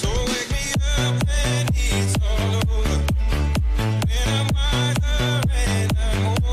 So wake me up and it's all over. And I'm wiser and I'm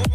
older.